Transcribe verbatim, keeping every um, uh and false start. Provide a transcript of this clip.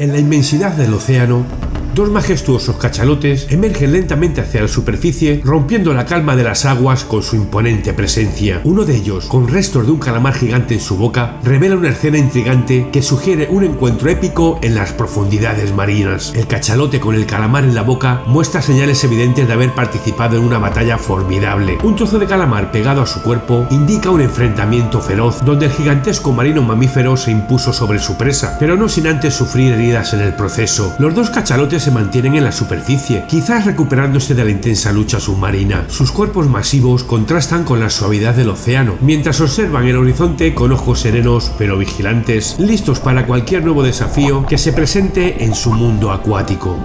En la inmensidad del océano, dos majestuosos cachalotes emergen lentamente hacia la superficie, rompiendo la calma de las aguas con su imponente presencia. Uno de ellos, con restos de un calamar gigante en su boca, revela una escena intrigante que sugiere un encuentro épico en las profundidades marinas. El cachalote con el calamar en la boca muestra señales evidentes de haber participado en una batalla formidable. Un trozo de calamar pegado a su cuerpo indica un enfrentamiento feroz donde el gigantesco marino mamífero se impuso sobre su presa, pero no sin antes sufrir heridas en el proceso. Los dos cachalotes se mantienen en la superficie, quizás recuperándose de la intensa lucha submarina. Sus cuerpos masivos contrastan con la suavidad del océano, mientras observan el horizonte con ojos serenos pero vigilantes, listos para cualquier nuevo desafío que se presente en su mundo acuático.